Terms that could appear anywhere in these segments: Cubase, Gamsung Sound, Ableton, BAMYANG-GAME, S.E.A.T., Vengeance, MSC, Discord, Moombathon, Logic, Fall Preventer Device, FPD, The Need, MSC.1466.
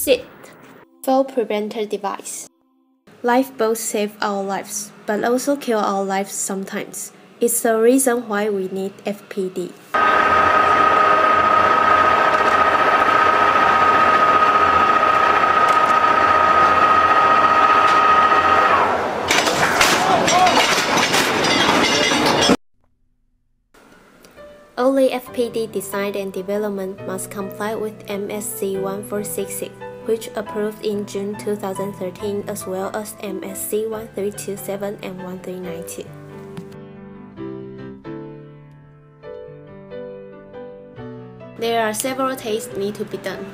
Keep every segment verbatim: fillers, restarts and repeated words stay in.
S E A T. Fall preventer device. Lifeboats save our lives, but also kill our lives sometimes. It's the reason why we need F P D. Only F P D design and development must comply with M S C one four six six, which approved in June two thousand thirteen, as well as M S C one three two seven and one three nine two. There are several tests need to be done.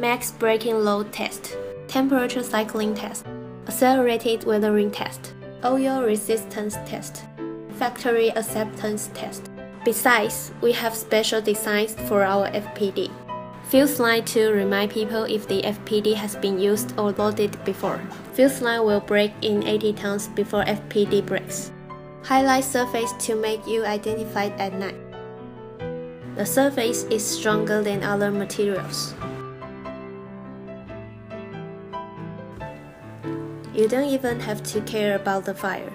Max braking load test, temperature cycling test, accelerated weathering test, oil resistance test, factory acceptance test. Besides, we have special designs for our F P D. Field slide to remind people if the F P D has been used or loaded before. Field slide will break in eighty tons before F P D breaks. Highlight surface to make you identified at night. The surface is stronger than other materials. You don't even have to care about the fire.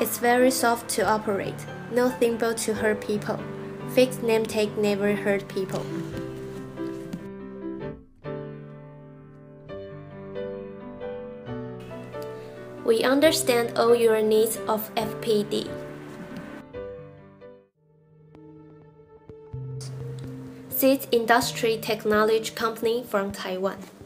It's very soft to operate, no thimble to hurt people. Fixed name tag never hurt people. We understand all your needs of F P D. S E A T Industry Technology Company from Taiwan.